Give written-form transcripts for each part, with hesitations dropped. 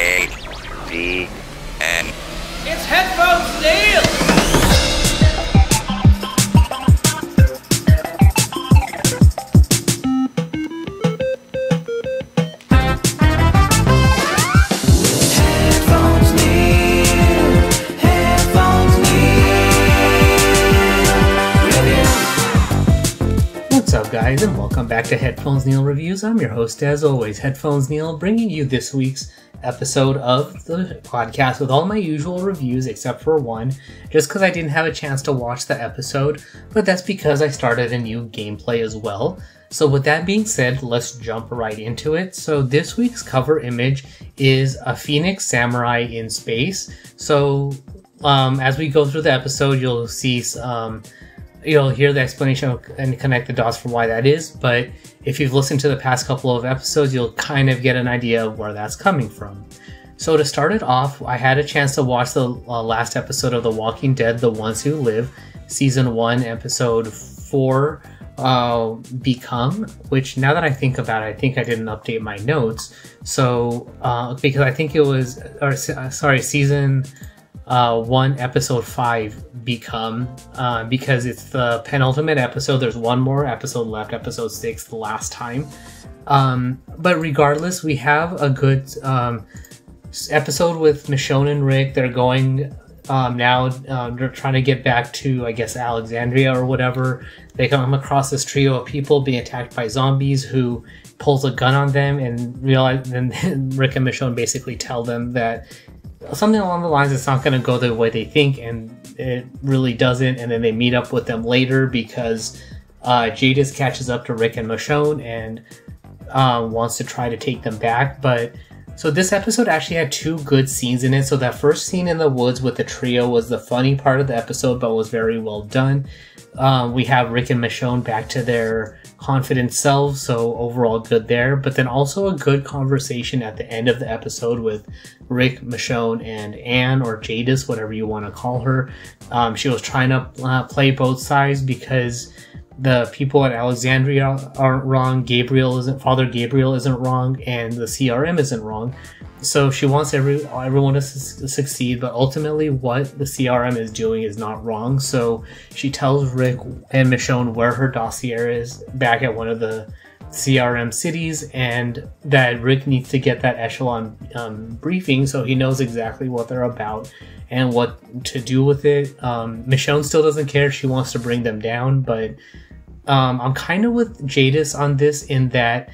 A-V-N. It's Headphones Neil! Headphones Neil, Headphones Neil. What's up, guys, and welcome back to Headphones Neil Reviews. I'm your host, as always, Headphones Neil, bringing you this week's episode of the podcast with all my usual reviews except for one, just because I didn't have a chance to watch the episode, but that's because I started a new gameplay as well. So with that being said, let's jump right into it. So this week's cover image is a Phoenix Samurai in space. So as we go through the episode, you'll see you'll hear the explanation and connect the dots for why that is, but if you've listened to the past couple of episodes, you'll kind of get an idea of where that's coming from. So to start it off, I had a chance to watch the last episode of The Walking Dead: The Ones Who Live, Season 1, Episode 4, Become, which, now that I think about it, I think I didn't update my notes. So, because I think it was, Season 1, Episode 5, Become, because it's the penultimate episode. There's one more episode left, episode 6, the last time. But regardless, we have a good episode with Michonne and Rick. They're going they're trying to get back to, I guess, Alexandria or whatever. They come across this trio of people being attacked by zombies who pulls a gun on them and realize, and then Rick and Michonne basically tell them that something along the lines, it's not going to go the way they think, and it really doesn't. And then they meet up with them later because Jadis catches up to Rick and Michonne and wants to try to take them back. But so this episode actually had two good scenes in it. So that first scene in the woods with the trio was the funny part of the episode, but was very well done. We have Rick and Michonne back to their confident selves, so overall good there. But then also a good conversation at the end of the episode with Rick, Michonne, and Anne, or Jadis, whatever you want to call her. She was trying to play both sides because the people at Alexandria aren't wrong, Father Gabriel isn't wrong, and the CRM isn't wrong. So she wants everyone to succeed, but ultimately what the CRM is doing is not wrong. So she tells Rick and Michonne where her dossier is back at one of the CRM cities, and that Rick needs to get that echelon briefing so he knows exactly what they're about and what to do with it. Michonne still doesn't care. She wants to bring them down, but I'm kind of with Jadis on this, in that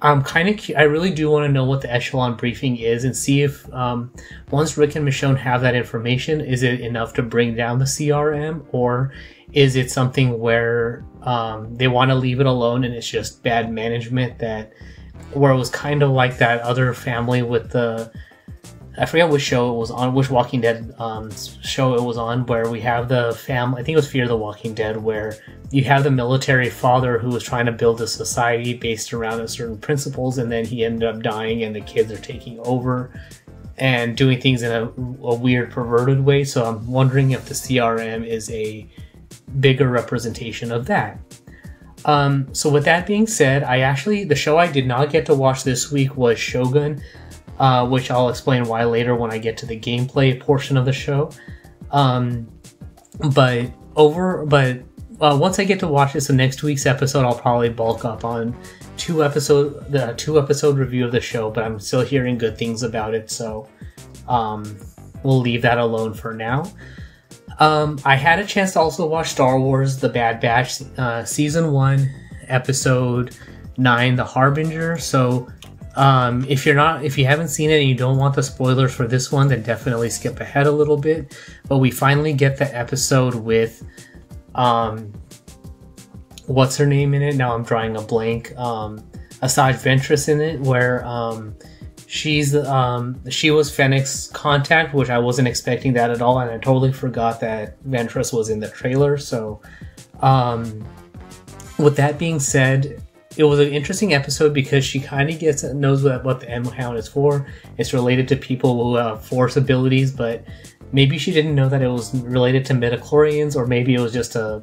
I'm kind of I really do want to know what the echelon briefing is and see if once Rick and Michonne have that information, is it enough to bring down the CRM, or is it something where they want to leave it alone and it's just bad management? That where it was kind of like that other family with the, I forget which show it was on, which Walking Dead show it was on, where we have the family, I think it was Fear the Walking Dead, where you have the military father who was trying to build a society based around certain principles, and then he ended up dying and the kids are taking over and doing things in a weird, perverted way. So I'm wondering if the CRM is a bigger representation of that. So with that being said, the show I did not get to watch this week was Shogun, which I'll explain why later when I get to the gameplay portion of the show. Once I get to watch this, so next week's episode, I'll probably bulk up on the two episode review of the show, but I'm still hearing good things about it, so we'll leave that alone for now. I had a chance to also watch Star Wars: The Bad Batch, Season 1, Episode 9, The Harbinger. So if you haven't seen it and you don't want the spoilers for this one, then definitely skip ahead a little bit. But we finally get the episode with what's her name in it? Now I'm drawing a blank. Asajj Ventress in it, where she was Fennec's contact, which I wasn't expecting that at all, and I totally forgot that Ventress was in the trailer. So with that being said, it was an interesting episode because she kind of knows what the M-Count is for. It's related to people who have force abilities, but maybe she didn't know that it was related to midichlorians, or maybe it was just a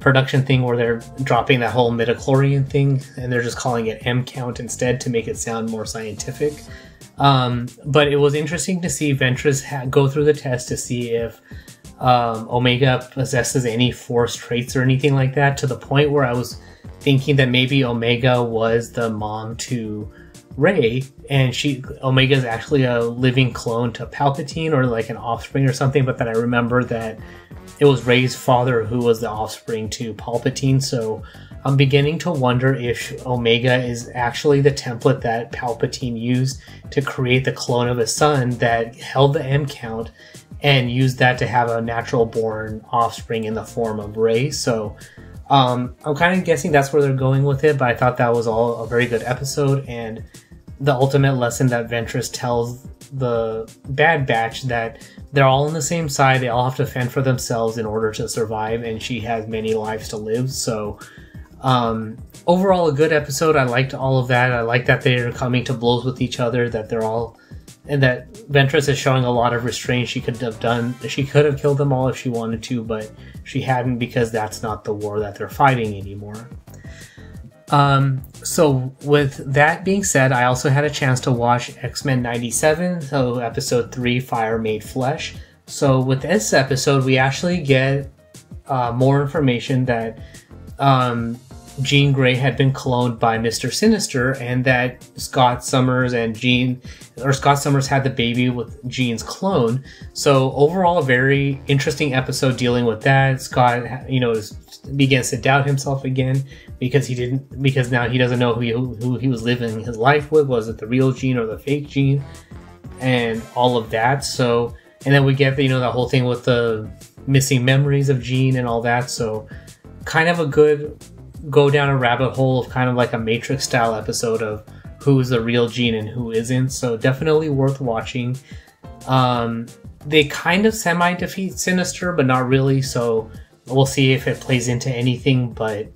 production thing where they're dropping that whole midichlorian thing and they're just calling it M-Count instead to make it sound more scientific. But it was interesting to see Ventress go through the test to see if Omega possesses any force traits or anything like that, to the point where I was thinking that maybe Omega was the mom to Rey, and Omega is actually a living clone to Palpatine, or like an offspring or something. But then I remember that it was Rey's father who was the offspring to Palpatine, so I'm beginning to wonder if Omega is actually the template that Palpatine used to create the clone of his son that held the M-Count, and used that to have a natural-born offspring in the form of Rey. So I'm kind of guessing that's where they're going with it, but I thought that was all a very good episode, and the ultimate lesson that Ventress tells the Bad Batch, that they're all on the same side, they all have to fend for themselves in order to survive, and she has many lives to live. So overall, a good episode. I liked all of that. I like that they're coming to blows with each other, that they're all, and that Ventress is showing a lot of restraint. She could have killed them all if she wanted to, but she hadn't, because that's not the war that they're fighting anymore. So with that being said, I also had a chance to watch X-Men '97, so episode 3, Fire Made Flesh. So with this episode, we actually get more information that Jean Grey had been cloned by Mr. Sinister, and that Scott Summers had the baby with Jean's clone. So overall, a very interesting episode dealing with that. Scott, begins to doubt himself again, because now he doesn't know who he was living his life with. Was it the real Jean or the fake Jean, and all of that. So, and then we get the whole thing with the missing memories of Jean and all that. So kind of a good go down a rabbit hole of kind of like a Matrix style episode of who's the real Jean and who isn't. So definitely worth watching. They kind of semi-defeat Sinister, but not really, so we'll see if it plays into anything. But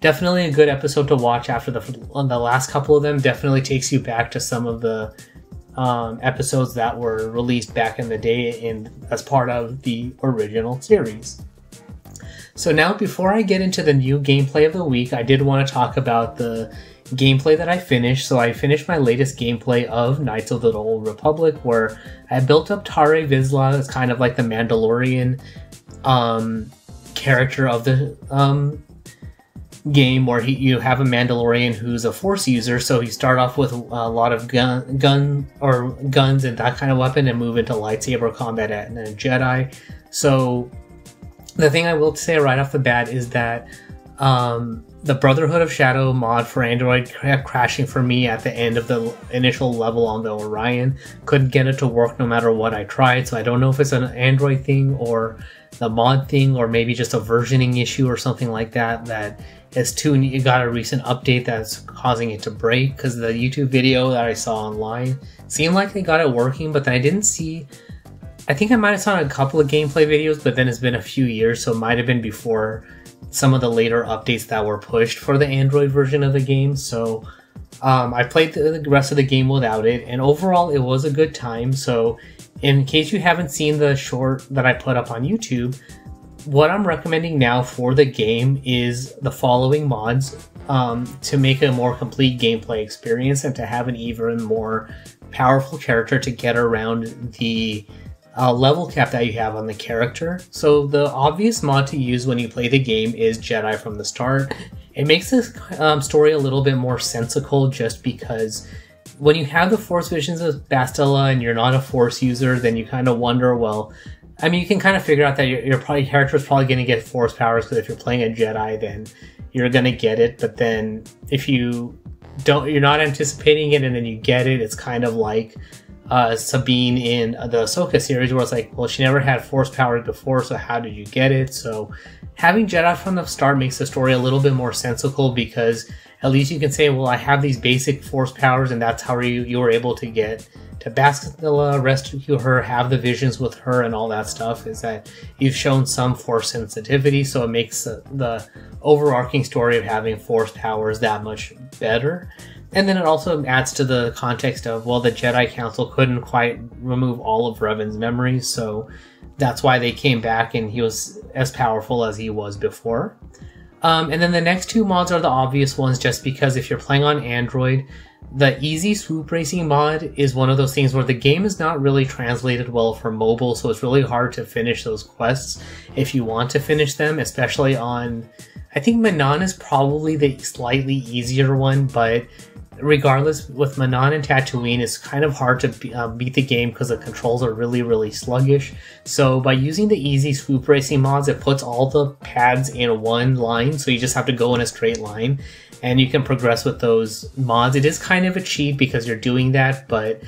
definitely a good episode to watch. After the last couple of them, definitely takes you back to some of the episodes that were released back in the day as part of the original series. So now, before I get into the new gameplay of the week, I did want to talk about the gameplay that I finished. So I finished my latest gameplay of Knights of the Old Republic, where I built up Tarre Vizla as kind of like the Mandalorian character of the game, where you have a Mandalorian who's a force user. So you start off with a lot of guns and that kind of weapon, and move into lightsaber combat and then Jedi. So the thing I will say right off the bat is that the Brotherhood of Shadow mod for Android kept crashing for me at the end of the initial level on the Orion. Couldn't get it to work no matter what I tried, so I don't know if it's an Android thing or the mod thing, or maybe just a versioning issue or something like that, that is it got a recent update that's causing it to break, because the YouTube video that I saw online seemed like they got it working, but then I didn't see... I think I might have saw a couple of gameplay videos, but then it's been a few years, so it might have been before some of the later updates that were pushed for the Android version of the game. So I played the rest of the game without it, and overall it was a good time. So in case you haven't seen the short that I put up on YouTube, what I'm recommending now for the game is the following mods to make a more complete gameplay experience, and to have an even more powerful character to get around the level cap that you have on the character. So the obvious mod to use when you play the game is Jedi from the Start. It makes this story a little bit more sensical, just because when you have the force visions of Bastila and you're not a force user, then you kind of wonder, well, I mean, you can kind of figure out that your character is probably going to get force powers, because if you're playing a Jedi, then you're going to get it. But then if you're not anticipating it and then you get it, it's kind of like Sabine in the Ahsoka series, where it's like, well, she never had force powers before, so how did you get it? So having Jedi from the Start makes the story a little bit more sensical, because at least you can say, well, I have these basic force powers, and that's how you were able to get to Bastila, rescue her, have the visions with her, and all that stuff, is that you've shown some force sensitivity. So it makes the overarching story of having force powers that much better. And then it also adds to the context of, well, the Jedi Council couldn't quite remove all of Revan's memories, so that's why they came back and he was as powerful as he was before. And then the next two mods are the obvious ones, just because if you're playing on Android, the Easy Swoop Racing mod is one of those things where the game is not really translated well for mobile, so it's really hard to finish those quests if you want to finish them, especially on... I think Manaan is probably the slightly easier one, but regardless, with Manaan and Tatooine, it's kind of hard to beat the game because the controls are really, really sluggish. So by using the Easy Swoop Racing mods, it puts all the pads in one line, so you just have to go in a straight line. And you can progress with those mods. It is kind of a cheat because you're doing that, but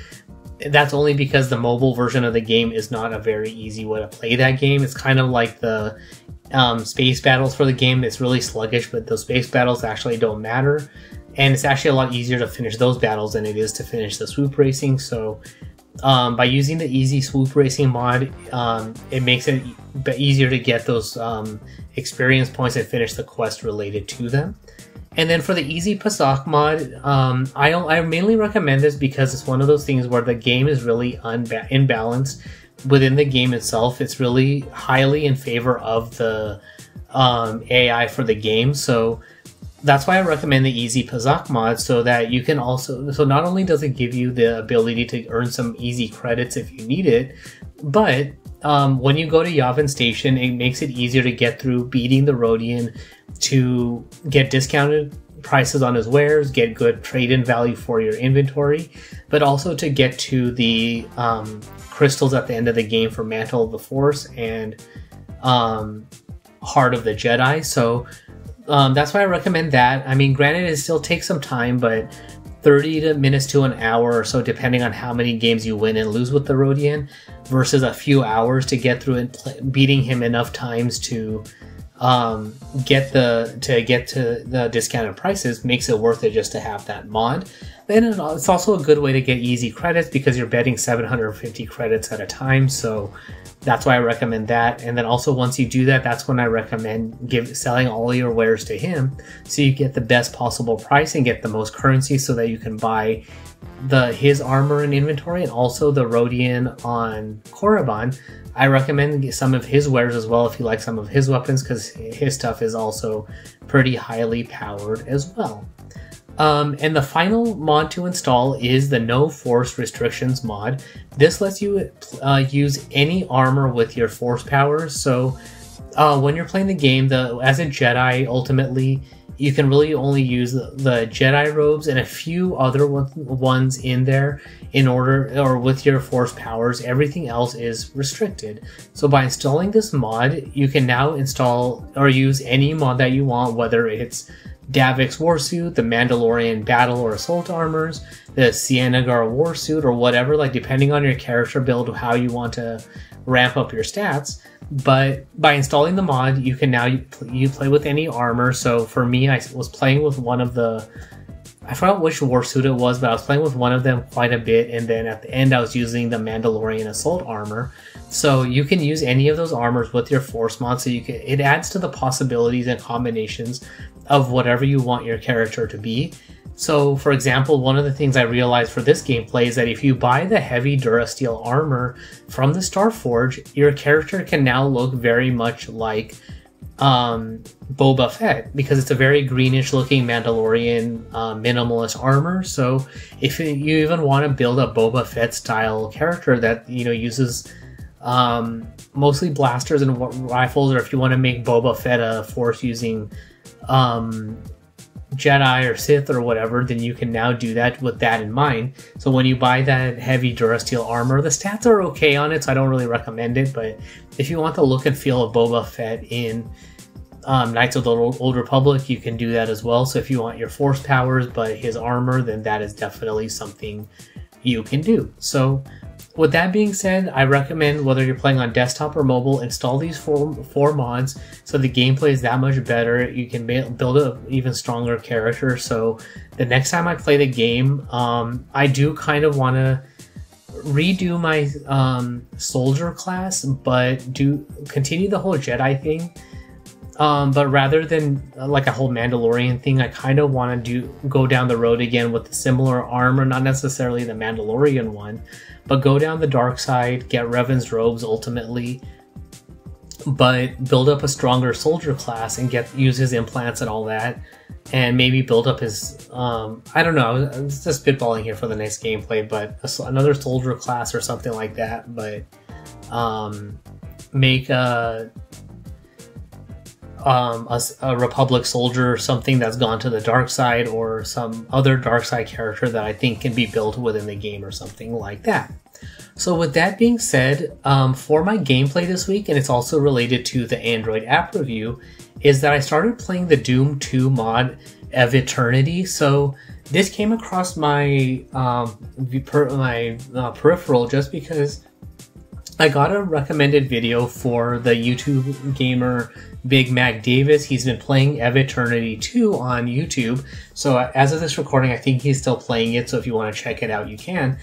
that's only because the mobile version of the game is not a very easy way to play that game. It's kind of like the space battles for the game. It's really sluggish, but those space battles actually don't matter. And it's actually a lot easier to finish those battles than it is to finish the swoop racing. So by using the Easy Swoop Racing mod, it makes it easier to get those experience points and finish the quest related to them. And then for the Easy Pasok mod, I mainly recommend this because it's one of those things where the game is really imbalanced within the game itself. It's really highly in favor of the AI for the game, so that's why I recommend the Easy Pasok mod, so that you can also... So not only does it give you the ability to earn some easy credits if you need it, but when you go to Yavin Station, it makes it easier to get through beating the Rodian to get discounted prices on his wares, get good trade-in value for your inventory, but also to get to the crystals at the end of the game for Mantle of the Force and Heart of the Jedi. So that's why I recommend that. I mean, granted, it still takes some time, but 30 minutes to an hour or so, depending on how many games you win and lose with the Rodian, versus a few hours to get through and beating him enough times to get to the discounted prices. Makes it worth it just to have that mod. Then it's also a good way to get easy credits because you're betting 750 credits at a time, so that's why I recommend that. And then also, once you do that, that's when I recommend selling all your wares to him, so you get the best possible price and get the most currency, so that you can buy his armor and inventory, and also the Rodian on Korriban. I recommend some of his wares as well if you like some of his weapons, because his stuff is also pretty highly powered as well. And the final mod to install is the No Force Restrictions mod. This lets you use any armor with your force powers. So when you're playing the game, as a Jedi, ultimately, you can really only use the Jedi robes and a few other ones in there in order, or with your force powers. Everything else is restricted. So by installing this mod, you can now install or use any mod that you want, whether it's Davic's Warsuit, the Mandalorian Battle or Assault Armors, the Siennagar Warsuit, or whatever, like depending on your character build, how you want to ramp up your stats. But by installing the mod, you can now you play with any armor. So for me, I was playing with one of the... I forgot which Warsuit it was, but I was playing with one of them quite a bit, and then at the end I was using the Mandalorian Assault Armor. So you can use any of those armors with your Force mod, so you can... It adds to the possibilities and combinations of whatever you want your character to be. So, for example, one of the things I realized for this gameplay is that if you buy the heavy Durasteel armor from the Starforge, your character can now look very much like Boba Fett, because it's a very greenish looking Mandalorian minimalist armor. So if you even want to build a Boba Fett style character that, you know, uses mostly blasters and rifles, or if you want to make Boba Fett a force using Jedi or Sith or whatever, then you can now do that with that in mind. So when you buy that heavy Durasteel armor, the stats are okay on it, so I don't really recommend it, but if you want the look and feel of Boba Fett in Knights of the Old Republic, you can do that as well. So if you want your force powers but his armor, then that is definitely something you can do. So with that being said, I recommend, whether you're playing on desktop or mobile, install these four mods, so the gameplay is that much better. You can build an even stronger character. So the next time I play the game, I do kind of want to redo my soldier class, but do continue the whole Jedi thing. But rather than like a whole Mandalorian thing, I kind of want to go down the road again with the similar armor, not necessarily the Mandalorian one, but go down the dark side, get Revan's robes ultimately, but build up a stronger soldier class and use his implants and all that, and maybe build up his I don't know, I was just spitballing here for the next gameplay, but another soldier class or something like that. But make a Republic soldier or something that's gone to the dark side, or some other dark side character that I think can be built within the game or something like that. So with that being said, for my gameplay this week, and it's also related to the Android app review, is that I started playing the Doom 2 mod Eviternity. So this came across my peripheral just because I got a recommended video for the YouTube gamer Big Mac Davis. He's been playing Eviternity 2 on YouTube. So as of this recording, I think he's still playing it. So if you want to check it out, you can.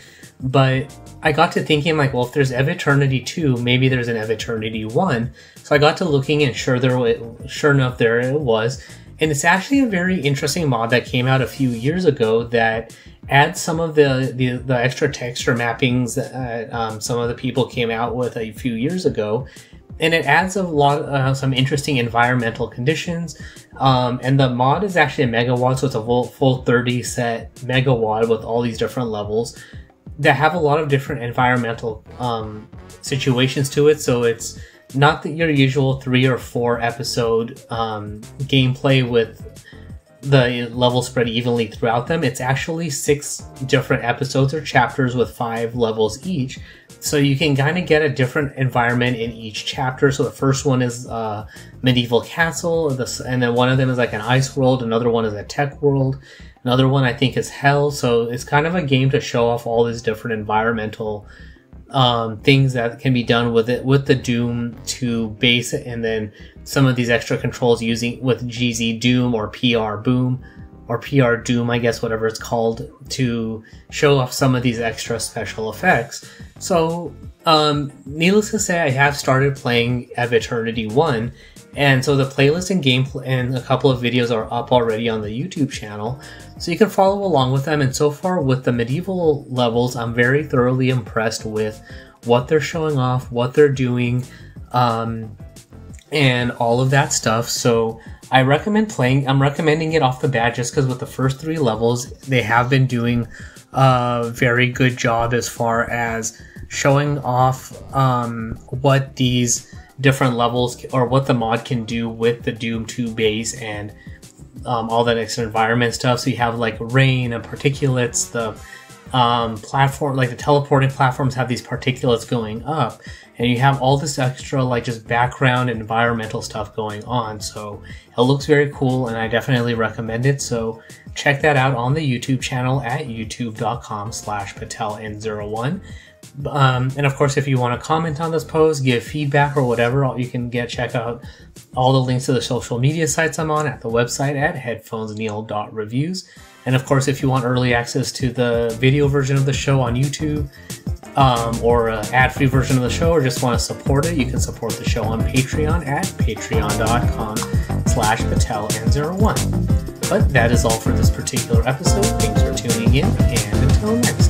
But I got to thinking, like, well, if there's Eviternity 2, maybe there's an Eviternity 1. So I got to looking, and sure enough, there it was. And it's actually a very interesting mod that came out a few years ago that adds some of the extra texture mappings that some of the people came out with a few years ago. And it adds a lot, some interesting environmental conditions. And the mod is actually a megawatt, so it's a full 30 set megawatt with all these different levels that have a lot of different environmental situations to it. So it's not your usual 3 or 4 episode gameplay with the level spread evenly throughout them. It's actually 6 different episodes or chapters with 5 levels each. So you can kind of get a different environment in each chapter. So the first one is medieval castle, and then one of them is like an ice world, another one is a tech world, another one I think is hell. So it's kind of a game to show off all these different environmental things that can be done with it, with the Doom 2 base, and then some of these extra controls using with GZ Doom or PRBoom or PRDoom, I guess, whatever it's called, to show off some of these extra special effects. So needless to say, I have started playing Eviternity 1, and so the playlist and gameplay and a couple of videos are up already on the YouTube channel, so you can follow along with them. And so far with the medieval levels, I'm very thoroughly impressed with what they're showing off, what they're doing, and all of that stuff. So I recommend playing. I'm recommending it off the bat just because with the first 3 levels, they have been doing a very good job as far as showing off what these different levels or what the mod can do with the Doom 2 base and all that extra environment stuff. So you have like rain and particulates, the platform, like the teleporting platforms have these particulates going up, and you have all this extra like just background environmental stuff going on. So it looks very cool, and I definitely recommend it. So check that out on the YouTube channel at youtube.com/pateln01. And of course, if you want to comment on this post, give feedback or whatever, you can check out all the links to the social media sites I'm on at the website at headphonesneil.reviews. And of course, if you want early access to the video version of the show on YouTube, or an ad-free version of the show, or just want to support it, you can support the show on Patreon at patreon.com/pateln01. But that is all for this particular episode. Thanks for tuning in, and until next time.